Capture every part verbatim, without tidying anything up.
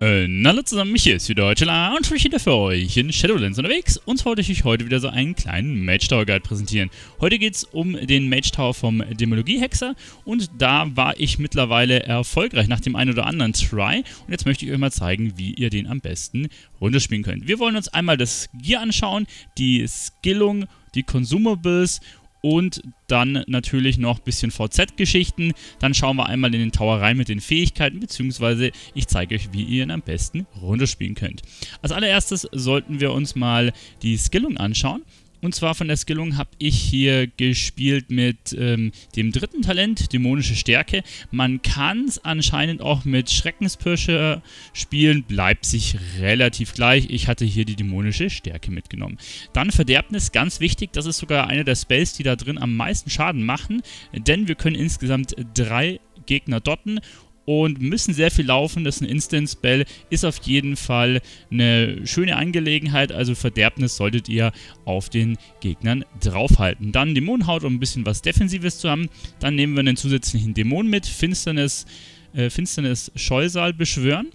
Und hallo zusammen, mich hier ist wieder Deutschland und ich bin wieder für euch in Shadowlands unterwegs und wollte ich euch heute wieder so einen kleinen Mage Tower Guide präsentieren. Heute geht es um den Mage Tower vom Dämonologie-Hexer und da war ich mittlerweile erfolgreich nach dem einen oder anderen Try und jetzt möchte ich euch mal zeigen, wie ihr den am besten runterspielen könnt. Wir wollen uns einmal das Gear anschauen, die Skillung, die Consumables und dann natürlich noch ein bisschen V Z-Geschichten. Dann schauen wir einmal in den Tower rein mit den Fähigkeiten, beziehungsweise ich zeige euch, wie ihr ihn am besten runterspielen könnt. Als allererstes sollten wir uns mal die Skillung anschauen. Und zwar von der Skillung habe ich hier gespielt mit ähm, dem dritten Talent, Dämonische Stärke. Man kann es anscheinend auch mit Schreckenspürscher spielen, bleibt sich relativ gleich. Ich hatte hier die Dämonische Stärke mitgenommen. Dann Verderbnis, ganz wichtig, das ist sogar einer der Spells, die da drin am meisten Schaden machen. Denn wir können insgesamt drei Gegner dotten und müssen sehr viel laufen. Das ist ein Instant-Spell, ist auf jeden Fall eine schöne Angelegenheit, also Verderbnis solltet ihr auf den Gegnern draufhalten. Dann Dämonenhaut, um ein bisschen was Defensives zu haben. Dann nehmen wir einen zusätzlichen Dämon mit, Finsternis, äh, Finsternis Scheusal beschwören.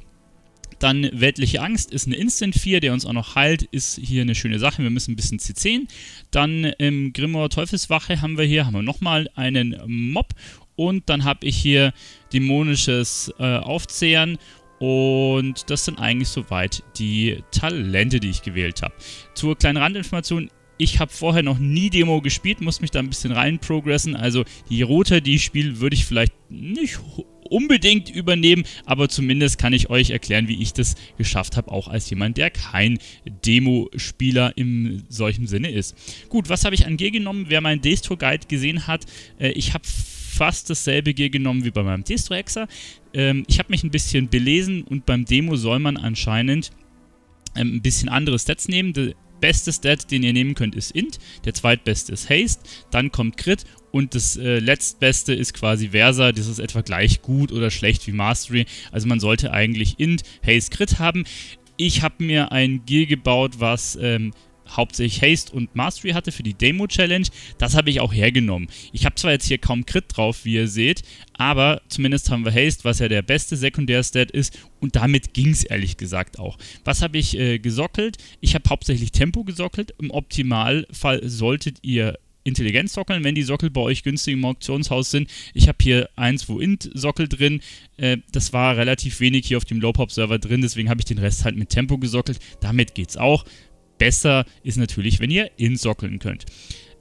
Dann Weltliche Angst ist eine Instant vier, der uns auch noch heilt, ist hier eine schöne Sache, wir müssen ein bisschen C zehn. Dann im Grimoire Teufelswache haben wir hier, haben wir nochmal einen Mob. Und dann habe ich hier dämonisches äh, Aufzehren und das sind eigentlich soweit die Talente, die ich gewählt habe. Zur kleinen Randinformation, ich habe vorher noch nie Demo gespielt, muss mich da ein bisschen reinprogressen. Also die Route, die ich spiele, würde ich vielleicht nicht unbedingt übernehmen, aber zumindest kann ich euch erklären, wie ich das geschafft habe, auch als jemand, der kein Demo-Spieler in solchem Sinne ist. Gut, was habe ich an Gear genommen? Wer meinen Destro-Guide gesehen hat, äh, ich habe fast dasselbe Gear genommen wie bei meinem Destro-Hexer. Ähm, ich habe mich ein bisschen belesen und beim Demo soll man anscheinend ähm, ein bisschen andere Stats nehmen. Der beste Stat, den ihr nehmen könnt, ist Int, der zweitbeste ist Haste, dann kommt Crit und das äh, letztbeste ist quasi Versa, das ist etwa gleich gut oder schlecht wie Mastery. Also man sollte eigentlich Int, Haste, Crit haben. Ich habe mir ein Gear gebaut, was Ähm, hauptsächlich Haste und Mastery hatte für die Demo-Challenge, das habe ich auch hergenommen. Ich habe zwar jetzt hier kaum Crit drauf, wie ihr seht, aber zumindest haben wir Haste, was ja der beste Sekundär-Stat ist und damit ging es ehrlich gesagt auch. Was habe ich äh, gesockelt? Ich habe hauptsächlich Tempo gesockelt, im Optimalfall solltet ihr Intelligenz sockeln, wenn die Sockel bei euch günstig im Auktionshaus sind. Ich habe hier eins, zwei Int Sockel drin. Äh, das war relativ wenig hier auf dem Low-Pop-Server drin, deswegen habe ich den Rest halt mit Tempo gesockelt. Damit geht's auch. Besser ist natürlich, wenn ihr insockeln könnt.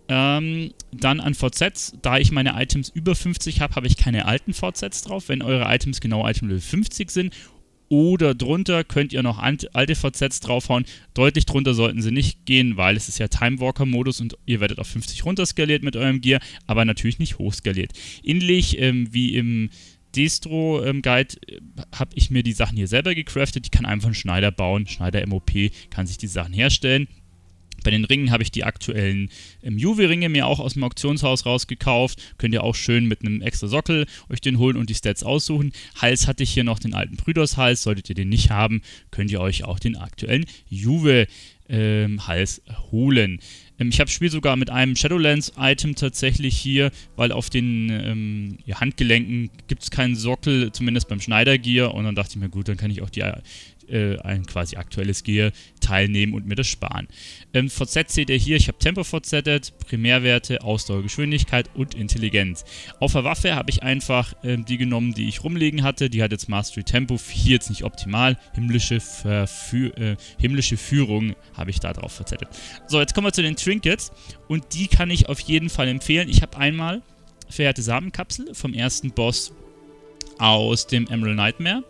Ähm, dann an V Zs, da ich meine Items über fünfzig habe, habe ich keine alten V Zs drauf. Wenn eure Items genau Item Level fünfzig sind oder drunter, könnt ihr noch alte V Zs draufhauen. Deutlich drunter sollten sie nicht gehen, weil es ist ja Timewalker-Modus und ihr werdet auf fünfzig runterskaliert mit eurem Gear, aber natürlich nicht hochskaliert. Ähnlich ähm, wie im Destro-Guide ähm, habe ich mir die Sachen hier selber gecraftet. Ich kann einfach einen Schneider bauen. Schneider M O P kann sich die Sachen herstellen. Bei den Ringen habe ich die aktuellen ähm, Juwelringe mir auch aus dem Auktionshaus rausgekauft. Könnt ihr auch schön mit einem extra Sockel euch den holen und die Stats aussuchen. Hals hatte ich hier noch den alten Brüdershals. Solltet ihr den nicht haben, könnt ihr euch auch den aktuellen Juwel ähm, Hals holen. Ich habe das Spiel sogar mit einem Shadowlands-Item tatsächlich hier, weil auf den ähm, ja, Handgelenken gibt es keinen Sockel, zumindest beim Schneidergear. Und dann dachte ich mir, gut, dann kann ich auch die, äh, ein quasi aktuelles Gear teilnehmen und mir das sparen. Ähm, V Z seht ihr hier, ich habe Tempo verzettet, Primärwerte, Ausdauer, Geschwindigkeit und Intelligenz. Auf der Waffe habe ich einfach ähm, die genommen, die ich rumliegen hatte. Die hat jetzt Mastery Tempo, hier jetzt nicht optimal. Himmlische, Verfü äh, himmlische Führung habe ich da drauf verzettet. So, jetzt kommen wir zu den Tür Trinkets und die kann ich auf jeden Fall empfehlen. Ich habe einmal Verehrte Samenkapsel vom ersten Boss aus dem Emerald Nightmare.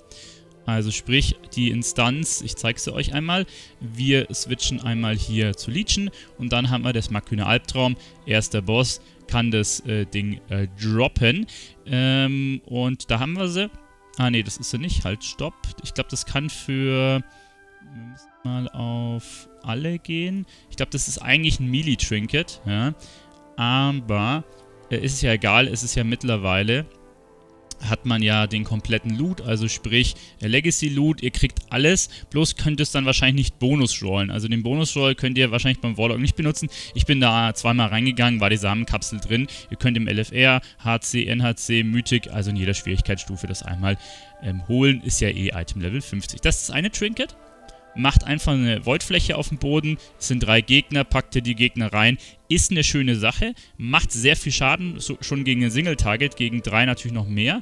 Also sprich die Instanz, ich zeige sie euch einmal. Wir switchen einmal hier zu Legion und dann haben wir das Marküne Albtraum. Erster Boss kann das äh, Ding äh, droppen ähm, und da haben wir sie. Ah ne, das ist sie nicht. Halt, stopp. Ich glaube, das kann für... Wir müssen mal auf alle gehen. Ich glaube, das ist eigentlich ein Melee-Trinket. Ja. Aber äh, ist es ja egal, es ist ja mittlerweile hat man ja den kompletten Loot, also sprich Legacy Loot, ihr kriegt alles, bloß könnt ihr es dann wahrscheinlich nicht Bonus rollen. Also den Bonus Roll könnt ihr wahrscheinlich beim Warlock nicht benutzen. Ich bin da zweimal reingegangen, war die Samenkapsel drin. Ihr könnt im L F R, H C, N H C, Mythic, also in jeder Schwierigkeitsstufe das einmal ähm, holen. Ist ja eh Item Level fünfzig. Das ist eine Trinket. Macht einfach eine Voidfläche auf dem Boden, es sind drei Gegner, packt ihr die Gegner rein, ist eine schöne Sache, macht sehr viel Schaden, so, schon gegen ein Single-Target, gegen drei natürlich noch mehr.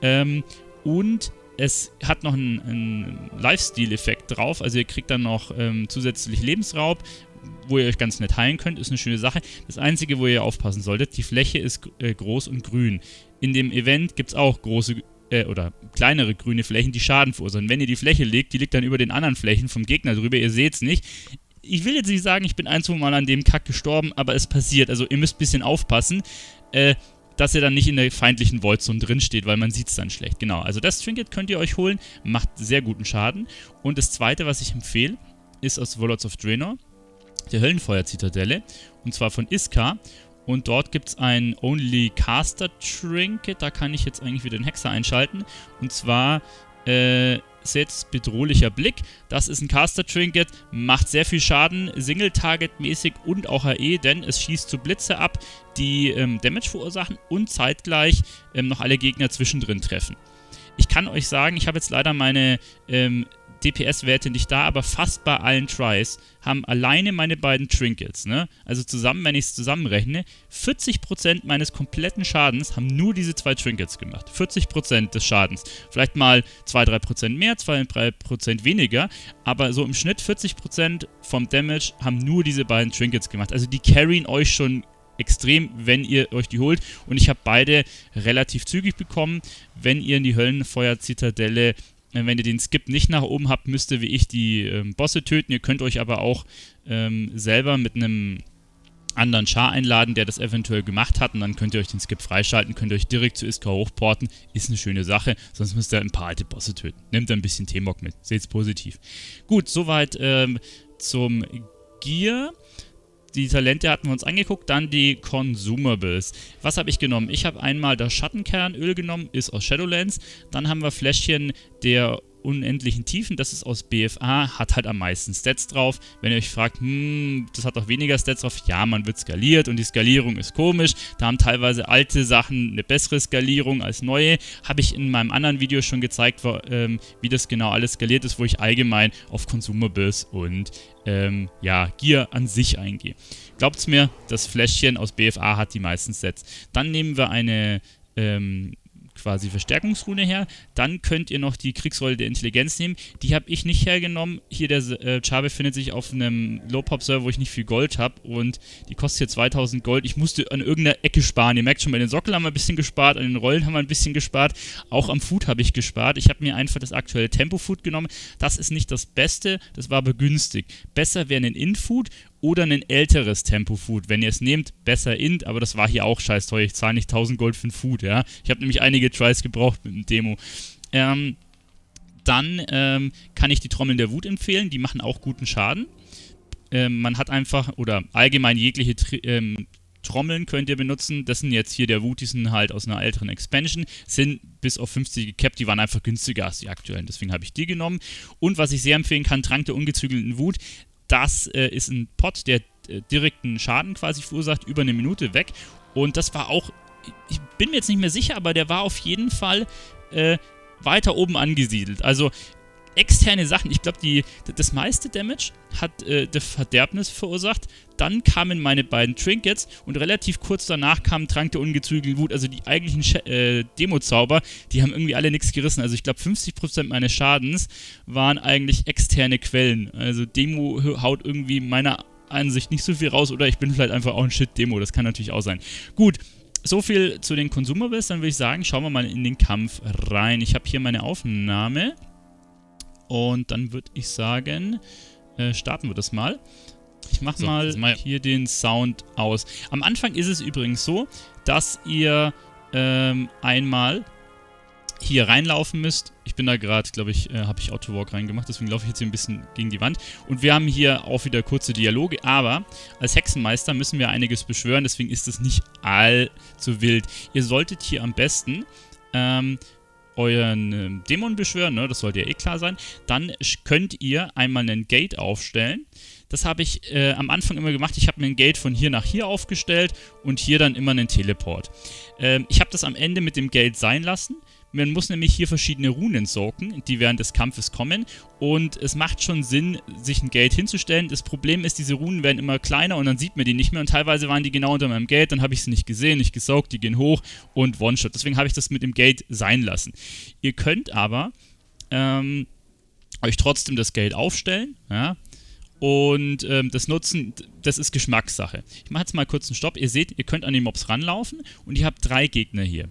Ähm, und es hat noch einen, einen Lifesteal-Effekt drauf, also ihr kriegt dann noch ähm, zusätzlich Lebensraub, wo ihr euch ganz nett heilen könnt, ist eine schöne Sache. Das Einzige, wo ihr aufpassen solltet, die Fläche ist äh, groß und grün. In dem Event gibt es auch große oder kleinere grüne Flächen, die Schaden verursachen. Wenn ihr die Fläche legt, die liegt dann über den anderen Flächen vom Gegner drüber, ihr seht es nicht. Ich will jetzt nicht sagen, ich bin ein, zwei Mal an dem Kack gestorben, aber es passiert. Also ihr müsst ein bisschen aufpassen, äh, dass ihr dann nicht in der feindlichen Voidzone drin steht, weil man sieht es dann schlecht. Genau, also das Trinket könnt ihr euch holen, macht sehr guten Schaden. Und das zweite, was ich empfehle, ist aus Warlords of Draenor, der Höllenfeuer Zitadelle, und zwar von Iskar. Und dort gibt es ein Only Caster Trinket, da kann ich jetzt eigentlich wieder den Hexer einschalten. Und zwar äh, setzt Bedrohlicher Blick. Das ist ein Caster Trinket, macht sehr viel Schaden, Single-Target-mäßig und auch H E, denn es schießt zu Blitze ab, die ähm, Damage verursachen und zeitgleich ähm, noch alle Gegner zwischendrin treffen. Ich kann euch sagen, ich habe jetzt leider meine ähm, D P S-Werte nicht da, aber fast bei allen Tries haben alleine meine beiden Trinkets, ne? Also zusammen, wenn ich es zusammenrechne, vierzig Prozent meines kompletten Schadens haben nur diese zwei Trinkets gemacht. vierzig Prozent des Schadens. Vielleicht mal zwei bis drei Prozent mehr, zwei bis drei Prozent weniger, aber so im Schnitt vierzig Prozent vom Damage haben nur diese beiden Trinkets gemacht. Also die carryen euch schon extrem, wenn ihr euch die holt. Und ich habe beide relativ zügig bekommen. Wenn ihr in die Höllenfeuer-Zitadelle, wenn ihr den Skip nicht nach oben habt, müsst ihr wie ich die ähm, Bosse töten. Ihr könnt euch aber auch ähm, selber mit einem anderen Char einladen, der das eventuell gemacht hat. Und dann könnt ihr euch den Skip freischalten, könnt euch direkt zu Iskar hochporten. Ist eine schöne Sache, sonst müsst ihr ein paar alte Bosse töten. Nehmt ein bisschen T-Mog mit, seht's positiv. Gut, soweit ähm, zum Gear. Die Talente hatten wir uns angeguckt, dann die Consumables. Was habe ich genommen? Ich habe einmal das Schattenkernöl genommen, ist aus Shadowlands. Dann haben wir Fläschchen der unendlichen Tiefen, das ist aus B F A, hat halt am meisten Stats drauf. Wenn ihr euch fragt, hm, das hat doch weniger Stats drauf, ja, man wird skaliert und die Skalierung ist komisch. Da haben teilweise alte Sachen eine bessere Skalierung als neue. Habe ich in meinem anderen Video schon gezeigt, wo, ähm, wie das genau alles skaliert ist, wo ich allgemein auf Consumables und Ähm, ja, Gear an sich eingehe. Glaubt's mir, das Fläschchen aus B F A hat die meisten Sets. Dann nehmen wir eine ähm, quasi Verstärkungsrune her. Dann könnt ihr noch die Kriegsrolle der Intelligenz nehmen. Die habe ich nicht hergenommen. Hier der äh, Char befindet sich auf einem Low-Pop-Server, wo ich nicht viel Gold habe. Und die kostet hier zweitausend Gold. Ich musste an irgendeiner Ecke sparen. Ihr merkt schon, bei den Sockeln haben wir ein bisschen gespart, an den Rollen haben wir ein bisschen gespart. Auch am Food habe ich gespart. Ich habe mir einfach das aktuelle Tempo-Food genommen. Das ist nicht das Beste, das war aber günstig. Besser wäre ein In-Food oder ein älteres Tempo-Food. Wenn ihr es nehmt, besser Int, aber das war hier auch scheiß teuer. Ich zahle nicht tausend Gold für ein Food, ja. Ich habe nämlich einige Tries gebraucht mit dem Demo. Ähm, dann ähm, kann ich die Trommeln der Wut empfehlen, die machen auch guten Schaden. Ähm, man hat einfach, oder allgemein jegliche Tri ähm, Trommeln könnt ihr benutzen. Das sind jetzt hier der Wut, die sind halt aus einer älteren Expansion, sind bis auf fünfzig gecapped, die waren einfach günstiger als die aktuellen, deswegen habe ich die genommen. Und was ich sehr empfehlen kann, Trank der ungezügelten Wut. Das äh, ist ein Pot, der äh, direkten Schaden quasi verursacht, über eine Minute weg. Und das war auch, ich bin mir jetzt nicht mehr sicher, aber der war auf jeden Fall äh, weiter oben angesiedelt. Also externe Sachen, ich glaube, die das meiste Damage hat äh, der Verderbnis verursacht. Dann kamen meine beiden Trinkets und relativ kurz danach kam Trank der ungezügelten Wut. Also die eigentlichen Sch äh, Demo-Zauber, die haben irgendwie alle nichts gerissen. Also ich glaube, fünfzig Prozent meines Schadens waren eigentlich externe Quellen. Also Demo haut irgendwie meiner Ansicht nicht so viel raus oder ich bin vielleicht einfach auch ein Shit-Demo. Das kann natürlich auch sein. Gut, so viel zu den Consumables. Dann würde ich sagen, schauen wir mal in den Kampf rein. Ich habe hier meine Aufnahme und dann würde ich sagen, äh, starten wir das mal. Ich mache so, mal, mal hier den Sound aus. Am Anfang ist es übrigens so, dass ihr ähm, einmal hier reinlaufen müsst. Ich bin da gerade, glaube ich, äh, habe ich Autowalk reingemacht, deswegen laufe ich jetzt hier ein bisschen gegen die Wand. Und wir haben hier auch wieder kurze Dialoge, aber als Hexenmeister müssen wir einiges beschwören, deswegen ist es nicht allzu wild. Ihr solltet hier am besten ähm, euren äh, Dämon beschwören, ne? Das sollte ja eh klar sein. Dann könnt ihr einmal einen Gate aufstellen. Das habe ich äh, am Anfang immer gemacht. Ich habe mir ein Gate von hier nach hier aufgestellt und hier dann immer einen Teleport. Ähm, ich habe das am Ende mit dem Gate sein lassen. Man muss nämlich hier verschiedene Runen socken, die während des Kampfes kommen. Und es macht schon Sinn, sich ein Gate hinzustellen. Das Problem ist, diese Runen werden immer kleiner und dann sieht man die nicht mehr. Und teilweise waren die genau unter meinem Gate, dann habe ich sie nicht gesehen, nicht gesaugt, die gehen hoch und One-Shot. Deswegen habe ich das mit dem Gate sein lassen. Ihr könnt aber ähm, euch trotzdem das Gate aufstellen, ja. Und ähm, das Nutzen, das ist Geschmackssache. Ich mache jetzt mal kurz einen Stopp. Ihr seht, ihr könnt an die Mobs ranlaufen und ihr habt drei Gegner hier.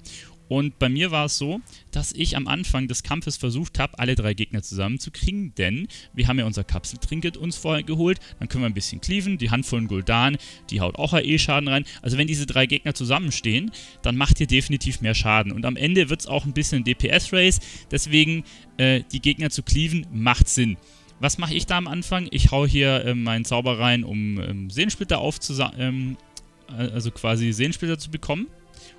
Und bei mir war es so, dass ich am Anfang des Kampfes versucht habe, alle drei Gegner zusammenzukriegen, denn wir haben ja unser Kapseltrinket uns vorher geholt, dann können wir ein bisschen cleaven, die Hand von Gul'dan, die haut auch A E-Schaden rein. Also wenn diese drei Gegner zusammenstehen, dann macht ihr definitiv mehr Schaden. Und am Ende wird es auch ein bisschen ein D P S-Race, deswegen äh, die Gegner zu cleaven macht Sinn. Was mache ich da am Anfang? Ich hau hier äh, meinen Zauber rein, um ähm, Sehensplitter aufzusa- ähm, also quasi Sehensplitter zu bekommen.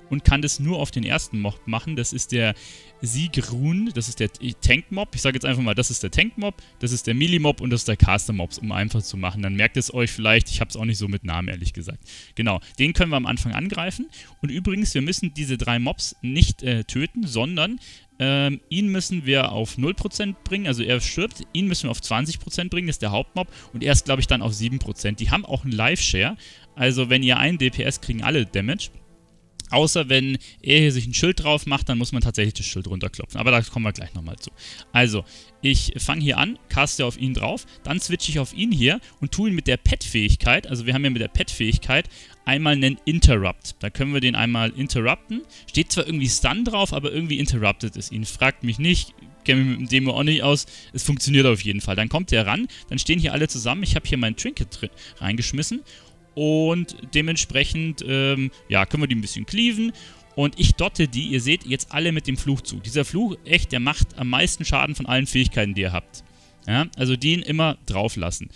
Und kann das nur auf den ersten Mob machen. Das ist der Sigryn, das ist der Tank-Mob. Ich sage jetzt einfach mal, das ist der Tank-Mob, das ist der Melee-Mob und das ist der Caster-Mob, um einfach zu machen. Dann merkt es euch vielleicht, ich habe es auch nicht so mit Namen, ehrlich gesagt. Genau, den können wir am Anfang angreifen. Und übrigens, wir müssen diese drei Mobs nicht äh, töten, sondern ähm, ihn müssen wir auf null Prozent bringen, also er stirbt. Ihn müssen wir auf zwanzig Prozent bringen, das ist der Hauptmob. Und er ist, glaube ich, dann auf sieben Prozent. Die haben auch einen Life-Share. Also wenn ihr einen D P S, kriegen alle Damage. Außer wenn er hier sich ein Schild drauf macht, dann muss man tatsächlich das Schild runterklopfen. Aber da kommen wir gleich nochmal zu. Also, ich fange hier an, caste auf ihn drauf, dann switche ich auf ihn hier und tue ihn mit der Pet-Fähigkeit, also wir haben ja mit der Pet-Fähigkeit einmal einen Interrupt. Da können wir den einmal interrupten. Steht zwar irgendwie Stun drauf, aber irgendwie interruptet es ihn. Fragt mich nicht, kenne mich mit dem Demo auch nicht aus. Es funktioniert auf jeden Fall. Dann kommt der ran, dann stehen hier alle zusammen. Ich habe hier mein Trinket drin reingeschmissen. Und dementsprechend, ähm, ja, können wir die ein bisschen cleaven. Und ich dotte die, ihr seht, jetzt alle mit dem Fluchzug. Dieser Fluch, echt, der macht am meisten Schaden von allen Fähigkeiten, die ihr habt. Ja, also den immer drauf lassen.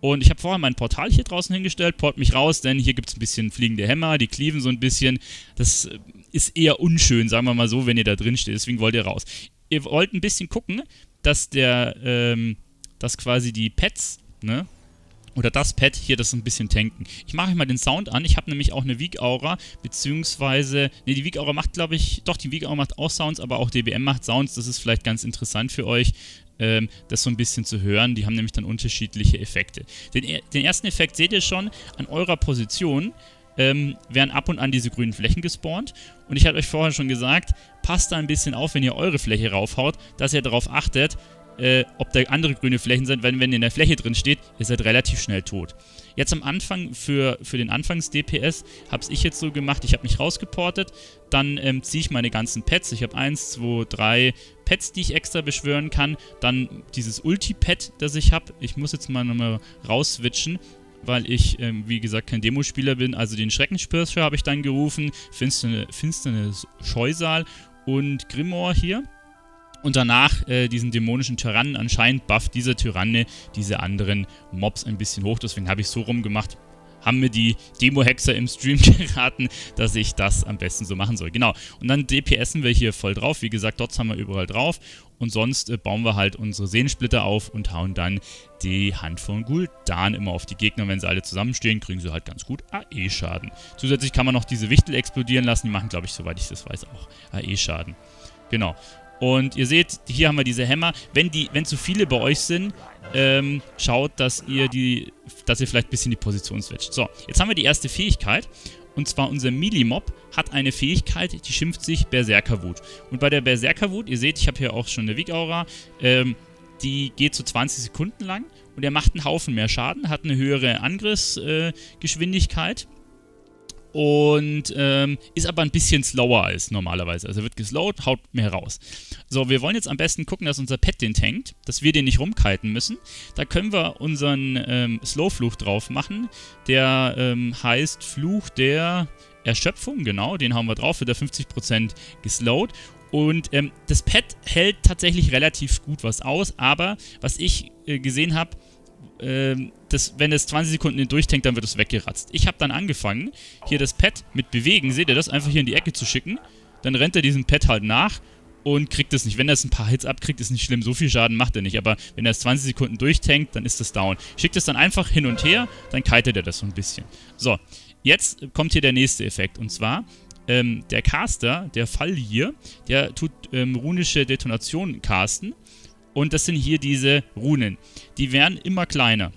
Und ich habe vorher mein Portal hier draußen hingestellt, port mich raus, denn hier gibt es ein bisschen fliegende Hämmer, die cleaven so ein bisschen. Das ist eher unschön, sagen wir mal so, wenn ihr da drin steht, deswegen wollt ihr raus. Ihr wollt ein bisschen gucken, dass der, ähm, dass quasi die Pets, ne, oder das Pad hier, das ein bisschen tanken. Ich mache euch mal den Sound an. Ich habe nämlich auch eine Weak-Aura, beziehungsweise... Ne, die Weak-Aura macht, glaube ich... Doch, die Weak-Aura macht auch Sounds, aber auch D B M macht Sounds. Das ist vielleicht ganz interessant für euch, ähm, das so ein bisschen zu hören. Die haben nämlich dann unterschiedliche Effekte. Den, den ersten Effekt seht ihr schon. An eurer Position ähm, werden ab und an diese grünen Flächen gespawnt. Und ich hatte euch vorher schon gesagt, passt da ein bisschen auf, wenn ihr eure Fläche raufhaut, dass ihr darauf achtet, Äh, ob da andere grüne Flächen sind, weil wenn ihr in der Fläche drin steht, ihr seid relativ schnell tot. Jetzt am Anfang, für, für den Anfangs-D P S, hab's ich jetzt so gemacht, ich habe mich rausgeportet, dann ähm, ziehe ich meine ganzen Pets, ich habe eins, zwei, drei Pets, die ich extra beschwören kann, dann dieses Ulti-Pet, das ich habe, ich muss jetzt mal nochmal rausswitchen, weil ich, ähm, wie gesagt, kein Demospieler bin, also den Schreckenspürscher habe ich dann gerufen, Finsternis Scheusal und Grimoire hier. Und danach äh, diesen dämonischen Tyrannen, anscheinend bufft dieser Tyranne diese anderen Mobs ein bisschen hoch. Deswegen habe ich es so rumgemacht, haben mir die Demo-Hexer im Stream geraten, dass ich das am besten so machen soll. Genau, und dann D P S en wir hier voll drauf. Wie gesagt, Dots haben wir überall drauf. Und sonst äh, bauen wir halt unsere Sehensplitter auf und hauen dann die Hand von Gul'dan immer auf die Gegner. Und wenn sie alle zusammenstehen, kriegen sie halt ganz gut A E-Schaden. Zusätzlich kann man noch diese Wichtel explodieren lassen. Die machen, glaube ich, soweit ich das weiß, auch A E-Schaden. Genau. Und ihr seht, hier haben wir diese Hämmer. Wenn die, wenn zu viele bei euch sind, ähm, schaut, dass ihr die, dass ihr vielleicht ein bisschen die Position switcht. So, jetzt haben wir die erste Fähigkeit. Und zwar unser Melee-Mob hat eine Fähigkeit, die schimpft sich Berserkerwut. Und bei der Berserkerwut, ihr seht, ich habe hier auch schon eine Weak-Aura, ähm, die geht so zwanzig Sekunden lang. Und er macht einen Haufen mehr Schaden, hat eine höhere Angriffsgeschwindigkeit. Äh, Und ähm, ist aber ein bisschen slower als normalerweise. Also er wird geslowt, haut mehr raus. So, wir wollen jetzt am besten gucken, dass unser Pet den tankt. Dass wir den nicht rumkiten müssen. Da können wir unseren ähm, Slow-Fluch drauf machen. Der ähm, heißt Fluch der Erschöpfung, genau. Den haben wir drauf, wird er fünfzig Prozent geslowt. Und ähm, das Pet hält tatsächlich relativ gut was aus. Aber was ich äh, gesehen habe... Das, wenn es zwanzig Sekunden hindurchtankt, dann wird es weggeratzt. Ich habe dann angefangen, hier das Pad mit bewegen, seht ihr das, einfach hier in die Ecke zu schicken. dann rennt er diesem Pet halt nach und kriegt es nicht. Wenn er es ein paar Hits abkriegt, ist nicht schlimm, so viel Schaden macht er nicht. Aber wenn er es zwanzig Sekunden durchtankt, dann ist das down. Schickt es dann einfach hin und her, dann kitet er das so ein bisschen. So, jetzt kommt hier der nächste Effekt. Und zwar, ähm, der Caster, der Fall hier, der tut ähm, runische Detonationen casten. Und das sind hier diese Runen. Die werden immer kleiner.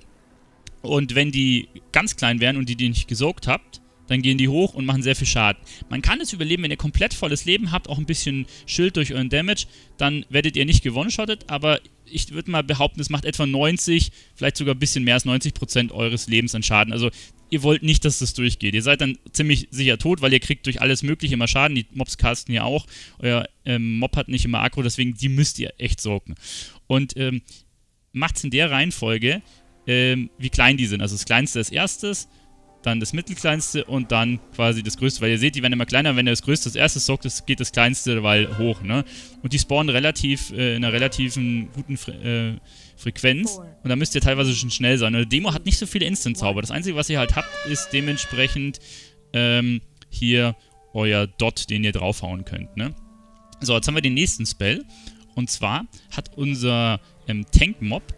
Und wenn die ganz klein werden und die die nicht gesaugt habt, dann gehen die hoch und machen sehr viel Schaden. Man kann es überleben, wenn ihr komplett volles Leben habt, auch ein bisschen Schild durch euren Damage, dann werdet ihr nicht gewonshottet, aber ich würde mal behaupten, es macht etwa neunzig, vielleicht sogar ein bisschen mehr als neunzig Prozent eures Lebens an Schaden. Also ihr wollt nicht, dass das durchgeht. Ihr seid dann ziemlich sicher tot, weil ihr kriegt durch alles mögliche immer Schaden. Die Mobs casten ja auch. Euer ähm, Mob hat nicht immer Aggro, deswegen die müsst ihr echt sorgen. Und ähm, macht es in der Reihenfolge, ähm, wie klein die sind. Also das Kleinste als erstes, dann das Mittelkleinste und dann quasi das Größte, weil ihr seht, die werden immer kleiner, wenn ihr das Größte als erstes sorgt, das geht das Kleinste weil hoch, ne? Und die spawnen relativ, äh, in einer relativen guten Fre äh, Frequenz und da müsst ihr teilweise schon schnell sein. Und Demo hat nicht so viele Instant-Zauber, das Einzige, was ihr halt habt, ist dementsprechend ähm, hier euer Dot, den ihr draufhauen könnt, ne? So, jetzt haben wir den nächsten Spell und zwar hat unser ähm, Tank-Mob,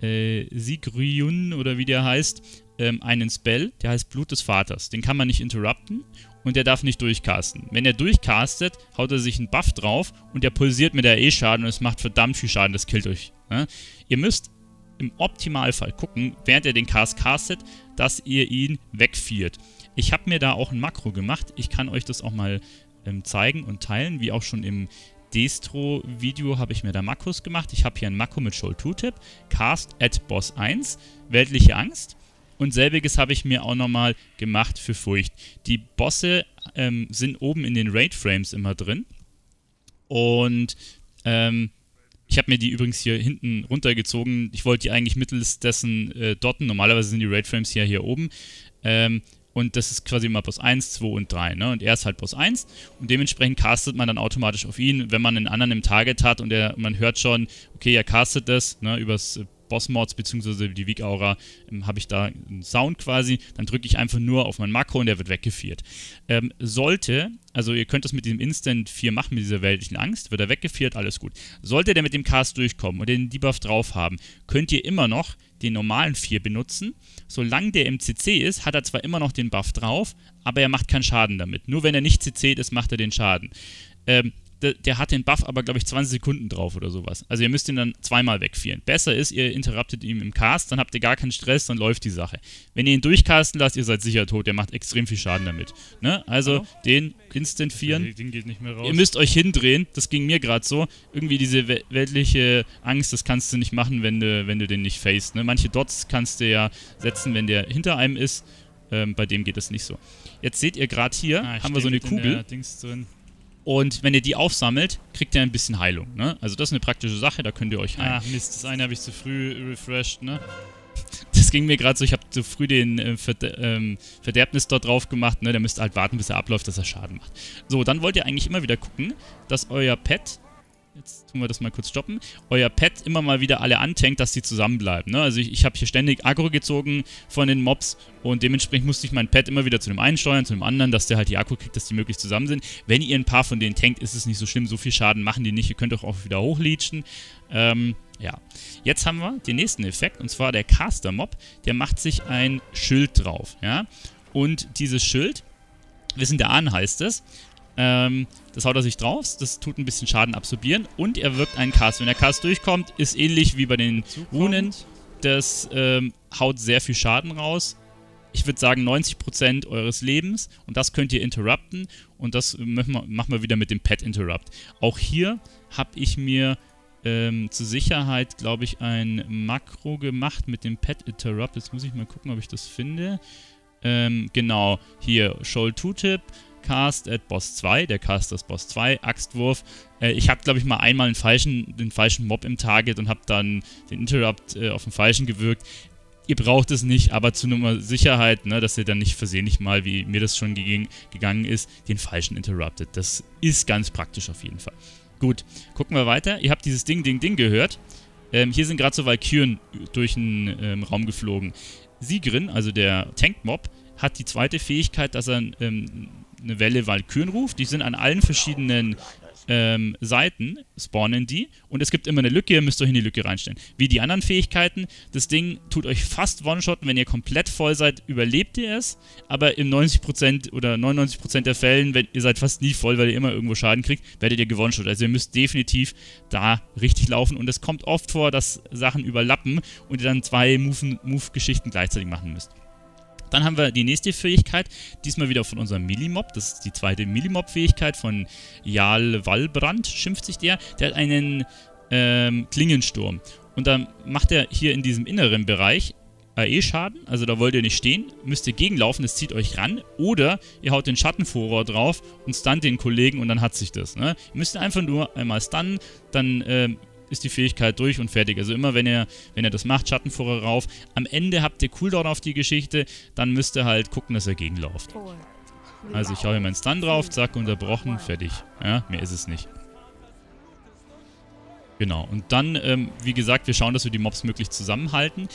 äh, Sigryn oder wie der heißt, einen Spell, der heißt Blut des Vaters. Den kann man nicht interrupten und der darf nicht durchcasten. Wenn er durchcastet, haut er sich einen Buff drauf und der pulsiert mit der E-Schaden und es macht verdammt viel Schaden, das killt euch. Ja? Ihr müsst im Optimalfall gucken, während er den Cast castet, dass ihr ihn wegfiert. Ich habe mir da auch ein Makro gemacht. Ich kann euch das auch mal ähm, zeigen und teilen, wie auch schon im Destro-Video habe ich mir da Makros gemacht. Ich habe hier ein Makro mit Shoal-Tooltip, Cast at Boss eins, Weltliche Angst. Und selbiges habe ich mir auch nochmal gemacht für Furcht. Die Bosse ähm, sind oben in den Raid-Frames immer drin. Und ähm, ich habe mir die übrigens hier hinten runtergezogen. Ich wollte die eigentlich mittels dessen äh, dotten. Normalerweise sind die Raid-Frames hier, hier oben. Ähm, und das ist quasi immer Boss eins, zwei und drei. Ne? Und er ist halt Boss eins. Und dementsprechend castet man dann automatisch auf ihn, wenn man einen anderen im Target hat. Und er, man hört schon, okay, er castet das, ne, übers Boss-Mods bzw. die Weak-Aura ähm, habe ich da einen Sound quasi, dann drücke ich einfach nur auf mein Makro und der wird weggefiert. Ähm, sollte, also ihr könnt das mit diesem Instant vier machen, mit dieser weltlichen Angst, wird er weggefiert, alles gut. Sollte der mit dem Cast durchkommen und den Debuff drauf haben, könnt ihr immer noch den normalen vier benutzen. Solange der im C C ist, hat er zwar immer noch den Buff drauf, aber er macht keinen Schaden damit. Nur wenn er nicht C C'd ist, macht er den Schaden. Ähm, Der hat den Buff aber, glaube ich, zwanzig Sekunden drauf oder sowas. Also ihr müsst ihn dann zweimal wegfieren. Besser ist, ihr interruptet ihn im Cast, dann habt ihr gar keinen Stress, dann läuft die Sache. Wenn ihr ihn durchcasten lasst, ihr seid sicher tot. Der macht extrem viel Schaden damit. Ne? Also oh. den instant vieren. Den, den geht nicht mehr raus. Ihr müsst euch hindrehen. Das ging mir gerade so. Irgendwie diese we weltliche Angst, das kannst du nicht machen, wenn du, wenn du den nicht facest. Ne? Manche Dots kannst du ja setzen, wenn der hinter einem ist. Ähm, bei dem geht das nicht so. Jetzt seht ihr gerade hier, ah, haben wir so eine Kugel. Dings drin. Und wenn ihr die aufsammelt, kriegt ihr ein bisschen Heilung, ne? Also das ist eine praktische Sache, da könnt ihr euch heilen. Ach Mist, das eine habe ich zu früh refreshed, ne? Das ging mir gerade so, ich habe zu früh den äh, Verde ähm, Verderbnis dort drauf gemacht, ne? Der müsst halt warten, bis er abläuft, dass er Schaden macht. So, dann wollt ihr eigentlich immer wieder gucken, dass euer Pet, jetzt tun wir das mal kurz stoppen, euer Pet immer mal wieder alle antankt, dass die zusammenbleiben, ne? Also ich, ich habe hier ständig Aggro gezogen von den Mobs und dementsprechend musste ich mein Pet immer wieder zu dem einen steuern, zu dem anderen, dass der halt die Aggro kriegt, dass die möglichst zusammen sind. Wenn ihr ein paar von denen tankt, ist es nicht so schlimm, so viel Schaden machen die nicht, ihr könnt doch auch wieder hochleechen. Ähm, ja. Jetzt haben wir den nächsten Effekt und zwar der Caster-Mob, der macht sich ein Schild drauf, ja? Und dieses Schild, Wissen der Ahnen heißt es, Ähm, das haut er sich drauf, das tut ein bisschen Schaden absorbieren und er wirkt einen Cast. Wenn der Cast durchkommt, ist ähnlich wie bei den Runen, das ähm, haut sehr viel Schaden raus. Ich würde sagen neunzig Prozent eures Lebens und das könnt ihr interrupten und das machen wir wieder mit dem Pet Interrupt. Auch hier habe ich mir ähm, zur Sicherheit, glaube ich, ein Makro gemacht mit dem Pet Interrupt. Jetzt muss ich mal gucken, ob ich das finde. Ähm, genau, hier, Shoal-Tooltip. Cast at Boss zwei, der Cast ist Boss zwei, Axtwurf. Äh, ich habe, glaube ich, mal einmal einen falschen, den falschen Mob im Target und habe dann den Interrupt äh, auf den falschen gewirkt. Ihr braucht es nicht, aber zu einer Sicherheit, ne, dass ihr dann nicht versehentlich mal, wie mir das schon geg gegangen ist, den falschen interruptet. Das ist ganz praktisch auf jeden Fall. Gut, gucken wir weiter. Ihr habt dieses Ding, Ding, Ding gehört. Ähm, hier sind gerade so Valküren durch den ähm, Raum geflogen. Sigryn, also der Tank-Mob, hat die zweite Fähigkeit, dass er ähm, eine Welle Valkürenruf, die sind an allen verschiedenen ähm, Seiten, spawnen die und es gibt immer eine Lücke, ihr müsst euch in die Lücke reinstellen. Wie die anderen Fähigkeiten, das Ding tut euch fast One-Shotten, wenn ihr komplett voll seid, überlebt ihr es, aber in neunzig Prozent oder neunundneunzig Prozent der Fällen, wenn ihr seid fast nie voll, weil ihr immer irgendwo Schaden kriegt, werdet ihr gewonshottet. Also ihr müsst definitiv da richtig laufen und es kommt oft vor, dass Sachen überlappen und ihr dann zwei Move-Geschichten gleichzeitig machen müsst. Dann haben wir die nächste Fähigkeit, diesmal wieder von unserem Millimob. Das ist die zweite Millimob-Fähigkeit von Jarl Wallbrand, schimpft sich der. Der hat einen ähm, Klingensturm. Und dann macht er hier in diesem inneren Bereich A E-Schaden. Also da wollt ihr nicht stehen, müsst ihr gegenlaufen, das zieht euch ran. Oder ihr haut den Schattenvorrohr drauf und stunt den Kollegen und dann hat sich das. Ne? Ihr müsst einfach nur einmal stunnen, dann Ähm, ist die Fähigkeit durch und fertig. Also immer, wenn ihr, wenn ihr das macht, Schattenvorrohr rauf. Am Ende habt ihr Cooldown auf die Geschichte, dann müsst ihr halt gucken, dass ihr gegenlauft. Also ich hau hier meinen Stun drauf, zack, unterbrochen, fertig. Ja, mehr ist es nicht. Genau, und dann, ähm, wie gesagt, wir schauen, dass wir die Mobs möglichst zusammenhalten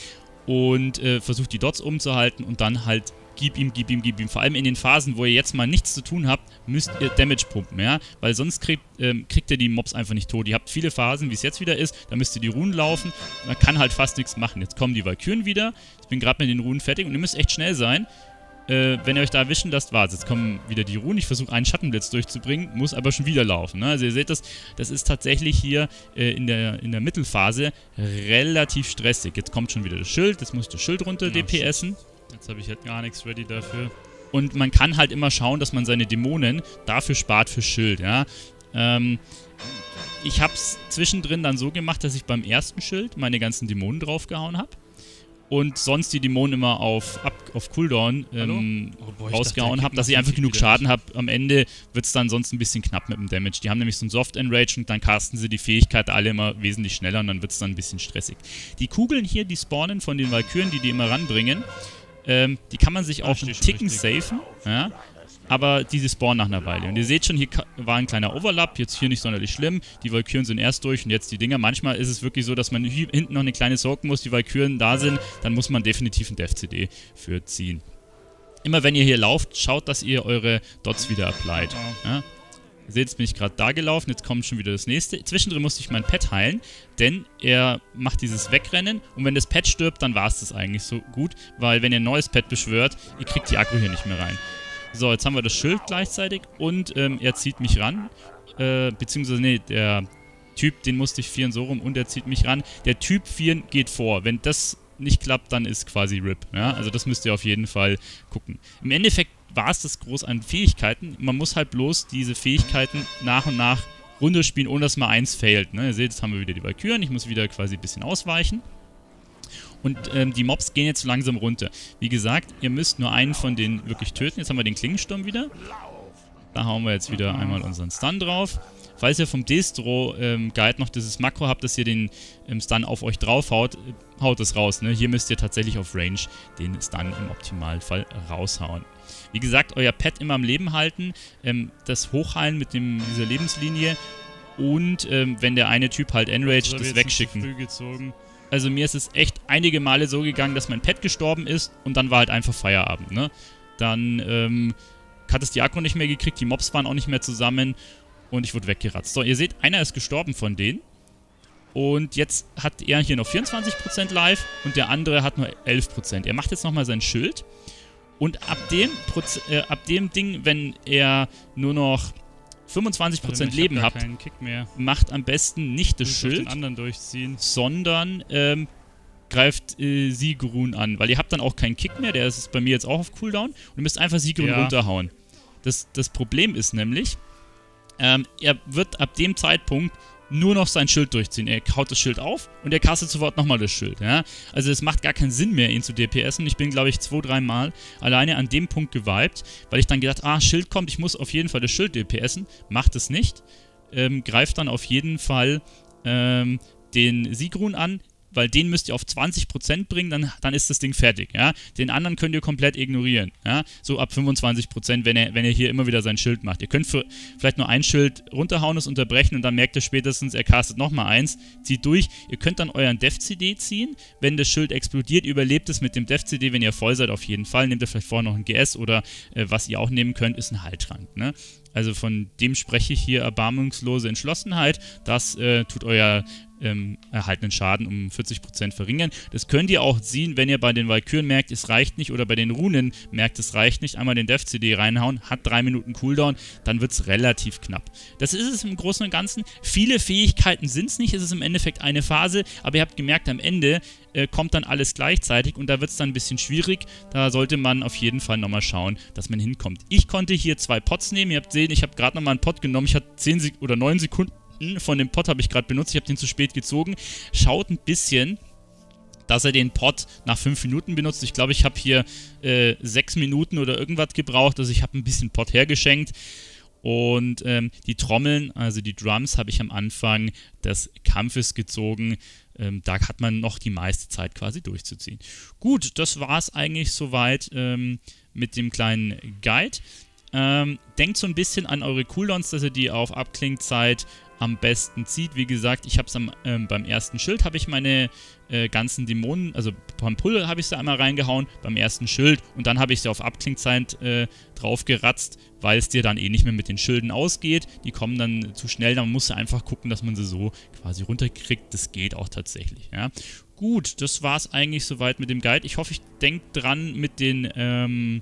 und äh, versucht die Dots umzuhalten und dann halt gib ihm, gib ihm, gib ihm. Vor allem in den Phasen, wo ihr jetzt mal nichts zu tun habt, müsst ihr Damage pumpen, ja? Weil sonst kriegt, ähm, kriegt ihr die Mobs einfach nicht tot. Ihr habt viele Phasen, wie es jetzt wieder ist, da müsst ihr die Runen laufen, man kann halt fast nichts machen. Jetzt kommen die Valkyren wieder, ich bin gerade mit den Runen fertig und ihr müsst echt schnell sein. Äh, wenn ihr euch da erwischen lasst, war's. Jetzt kommen wieder die Runen, ich versuche einen Schattenblitz durchzubringen, muss aber schon wieder laufen, ne? Also ihr seht das, das ist tatsächlich hier äh, in, der, in der Mittelphase relativ stressig. Jetzt kommt schon wieder das Schild, jetzt muss ich das Schild runter D P S en. Jetzt habe ich halt gar nichts ready dafür. Und man kann halt immer schauen, dass man seine Dämonen dafür spart für Schild, ja. Ähm, ich habe es zwischendrin dann so gemacht, dass ich beim ersten Schild meine ganzen Dämonen draufgehauen habe. Und sonst die Dämonen immer auf, ab, auf Cooldown ähm, oh boy, rausgehauen habe, dass ich einfach genug Schaden habe. Am Ende wird es dann sonst ein bisschen knapp mit dem Damage. Die haben nämlich so ein Soft Enrage und dann casten sie die Fähigkeit alle immer wesentlich schneller und dann wird es dann ein bisschen stressig. Die Kugeln hier, die spawnen von den Valkyren, die die immer ranbringen, Ähm, die kann man sich auch einen Ticken safen, ja, aber diese spawnen nach einer Weile. Und ihr seht schon, hier war ein kleiner Overlap, jetzt hier nicht sonderlich schlimm. Die Valkyren sind erst durch und jetzt die Dinger. Manchmal ist es wirklich so, dass man hinten noch eine kleine sorgen muss, die Valkyren da sind, dann muss man definitiv einen Dev C D für ziehen. Immer wenn ihr hier lauft, schaut, dass ihr eure Dots wieder applied. Ja. Ihr seht, jetzt bin ich gerade da gelaufen, jetzt kommt schon wieder das nächste. Zwischendrin musste ich mein Pet heilen, denn er macht dieses Wegrennen und wenn das Pet stirbt, dann war es das eigentlich so gut, weil wenn ihr ein neues Pet beschwört, ihr kriegt die Akku hier nicht mehr rein. So, jetzt haben wir das Schild gleichzeitig und ähm, er zieht mich ran, äh, beziehungsweise, nee, der Typ, den musste ich vieren so rum und er zieht mich ran. Der Typ vieren geht vor, wenn das nicht klappt, dann ist quasi R I P, ja? Also das müsst ihr auf jeden Fall gucken. Im Endeffekt war es das groß an Fähigkeiten. Man muss halt bloß diese Fähigkeiten nach und nach runterspielen, ohne dass mal eins failt, ne? Ihr seht, jetzt haben wir wieder die Valkyren. Ich muss wieder quasi ein bisschen ausweichen. Und ähm, die Mobs gehen jetzt langsam runter. Wie gesagt, ihr müsst nur einen von denen wirklich töten. Jetzt haben wir den Klingensturm wieder. Da hauen wir jetzt wieder einmal unseren Stun drauf. Falls ihr vom Destro-Guide ähm, noch dieses Makro habt, dass ihr den ähm, Stun auf euch draufhaut, äh, haut es raus, ne? Hier müsst ihr tatsächlich auf Range den Stun im Optimalfall raushauen. Wie gesagt, euer Pet immer am Leben halten, ähm, das Hochheilen mit dem, dieser Lebenslinie und ähm, wenn der eine Typ halt enraged, das wegschicken. Also mir ist es echt einige Male so gegangen, dass mein Pet gestorben ist und dann war halt einfach Feierabend, ne? Dann ähm, hat es die Akku nicht mehr gekriegt, die Mobs waren auch nicht mehr zusammen und ich wurde weggeratzt. So, ihr seht, einer ist gestorben von denen und jetzt hat er hier noch vierundzwanzig Prozent live und der andere hat nur elf Prozent. Er macht jetzt nochmal sein Schild. Und ab dem, Proz äh, ab dem Ding, wenn er nur noch fünfundzwanzig Prozent Leben habt, macht am besten nicht das Schild, sondern ähm, greift äh, Sigryn an. Weil ihr habt dann auch keinen Kick mehr, der ist bei mir jetzt auch auf Cooldown. Und ihr müsst einfach Sigryn ja. runterhauen. Das, das Problem ist nämlich, ähm, er wird ab dem Zeitpunkt nur noch sein Schild durchziehen. Er haut das Schild auf und er castet sofort nochmal das Schild. Ja? Also es macht gar keinen Sinn mehr, ihn zu D P S en. Ich bin, glaube ich, zwei, dreimal alleine an dem Punkt gewiped, weil ich dann gedacht, ah, Schild kommt, ich muss auf jeden Fall das Schild D P S en. Macht es nicht. Ähm, greift dann auf jeden Fall ähm, den Sigrun an. weil den müsst ihr auf zwanzig Prozent bringen, dann, dann ist das Ding fertig, ja. Den anderen könnt ihr komplett ignorieren, ja. So ab fünfundzwanzig Prozent, wenn er, wenn er hier immer wieder sein Schild macht. Ihr könnt für vielleicht nur ein Schild runterhauen, es unterbrechen und dann merkt ihr spätestens, er castet nochmal eins, zieht durch. Ihr könnt dann euren Def-C D ziehen, wenn das Schild explodiert, überlebt es mit dem Def-C D, wenn ihr voll seid, auf jeden Fall. Nehmt ihr vielleicht vorher noch ein G S oder äh, was ihr auch nehmen könnt, ist ein Heiltrank, ne. Also von dem spreche ich hier, erbarmungslose Entschlossenheit, das äh, tut euer ähm, erhaltenen Schaden um vierzig Prozent verringern. Das könnt ihr auch sehen, wenn ihr bei den Valküren merkt, es reicht nicht, oder bei den Runen merkt, es reicht nicht, einmal den Def-C D reinhauen, hat drei Minuten Cooldown, dann wird es relativ knapp. Das ist es im Großen und Ganzen. Viele Fähigkeiten sind es nicht, es ist im Endeffekt eine Phase, aber ihr habt gemerkt, am Ende äh, kommt dann alles gleichzeitig und da wird es dann ein bisschen schwierig. Da sollte man auf jeden Fall nochmal schauen, dass man hinkommt. Ich konnte hier zwei Pots nehmen, ihr habt gesehen, ich habe gerade nochmal einen Pot genommen, ich hatte zehn Sek- oder neun Sekunden von dem Pot habe ich gerade benutzt, ich habe den zu spät gezogen. Schaut ein bisschen, dass er den Pot nach fünf Minuten benutzt. Ich glaube, ich habe hier äh, sechs Minuten oder irgendwas gebraucht, also ich habe ein bisschen Pot hergeschenkt. Und ähm, die Trommeln, also die Drums, habe ich am Anfang des Kampfes gezogen. Ähm, da hat man noch die meiste Zeit quasi durchzuziehen. Gut, das war es eigentlich soweit ähm, mit dem kleinen Guide. Ähm, denkt so ein bisschen an eure Cooldowns, dass ihr die auf Abklingzeit am besten zieht. Wie gesagt, ich habe es ähm, beim ersten Schild habe ich meine äh, ganzen Dämonen, also beim Pull habe ich sie einmal reingehauen, beim ersten Schild, und dann habe ich sie auf Abklingzeit äh, drauf geratzt, weil es dir dann eh nicht mehr mit den Schilden ausgeht. Die kommen dann zu schnell, dann musst du einfach gucken, dass man sie so quasi runterkriegt. Das geht auch tatsächlich, ja. Gut, das war es eigentlich soweit mit dem Guide. Ich hoffe, ich denke dran mit den ähm,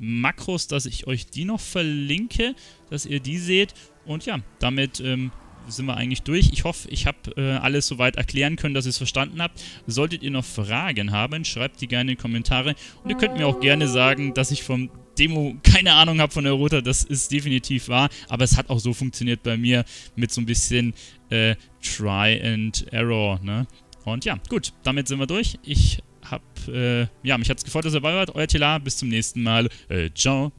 Makros, dass ich euch die noch verlinke, dass ihr die seht. Und ja, damit ähm, sind wir eigentlich durch. Ich hoffe, ich habe äh, alles soweit erklären können, dass ihr es verstanden habt. Solltet ihr noch Fragen haben, schreibt die gerne in die Kommentare. Und ihr könnt mir auch gerne sagen, dass ich vom Demo keine Ahnung habe von der Rota. Das ist definitiv wahr. Aber es hat auch so funktioniert bei mir mit so ein bisschen äh, Try and Error, ne? Und ja, gut, damit sind wir durch. Ich hab, äh, ja, mich hat's gefreut, dass ihr dabei wart. Euer Tela, bis zum nächsten Mal. Äh, ciao.